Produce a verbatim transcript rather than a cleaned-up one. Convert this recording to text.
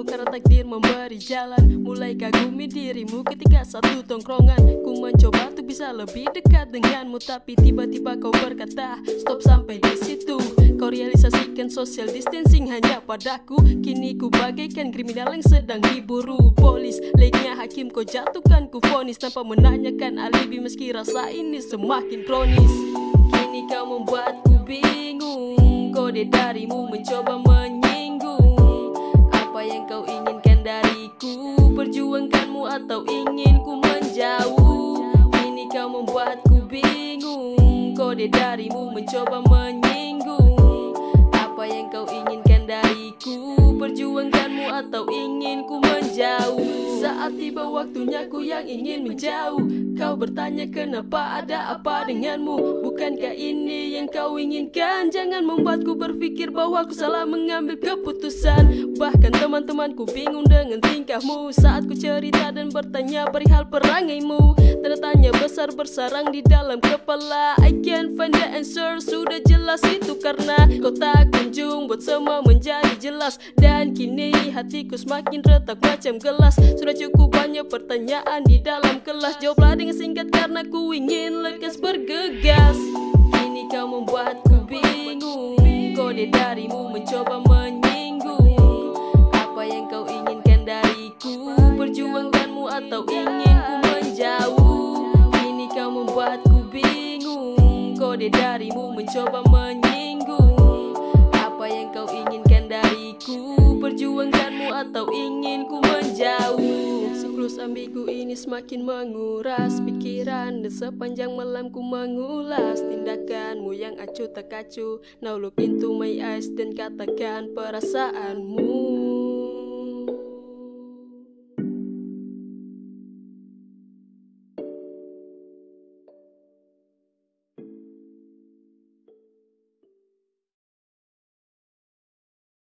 selalu karena takdir memberi jalan. Mulai kagumi dirimu ketika satu tongkrongan. Ku mencoba untuk bisa lebih dekat denganmu, tapi tiba-tiba kau berkata stop sampai di situ. Kau realisasikan social distancing hanya padaku. Kini ku bagaikan kriminal yang sedang diburu polis. Laiknya hakim kau jatuhkan ku vonis, tanpa menanyakan alibi meski rasa ini semakin kronis. Kini kau membuatku bingung, kode darimu mencoba menyinggung. Apa yang kau inginkan dariku, perjuangkanmu atau ingin ku menjauh? Kini kau membuatku bingung, kode darimu mencoba menyinggung. Apa yang kau inginkan dariku, perjuangkanmu atau ingin ku menjauh? Saat tiba waktunya ku yang ingin menjauh. Kau bertanya kenapa, ada apa denganmu? Bukankah ini yang kau inginkan? Jangan membuatku berpikir bahwa aku salah mengambil keputusan. Bahkan teman-temanku bingung dengan tingkahmu saat ku cerita dan bertanya perihal perangaimu. Tanda tanya besar bersarang di dalam kepala. I can't find the answer, sudah jelas itu karena kau tak kunjung buat semua menjadi jelas. Dan kini hatiku semakin retak macam gelas. Sudah cukup banyak pertanyaan di dalam kelas. Jawablah dengan singkat karena ku ingin lekas bergegas. Kini kau membuatku bingung, kode darimu mencoba menyinggung. Apa yang kau inginkan dariku, perjuangkanmu atau ingin ku menjauh? Kau membuatku bingung, kode darimu mencoba menyinggung. Apa yang kau inginkan dariku, perjuangkanmu atau ingin ku menjauh? Siklus ambigu ini semakin menguras pikiran, dan sepanjang malam ku mengulas tindakanmu yang acuh tak acuh. Now look into my eyes dan katakan perasaanmu.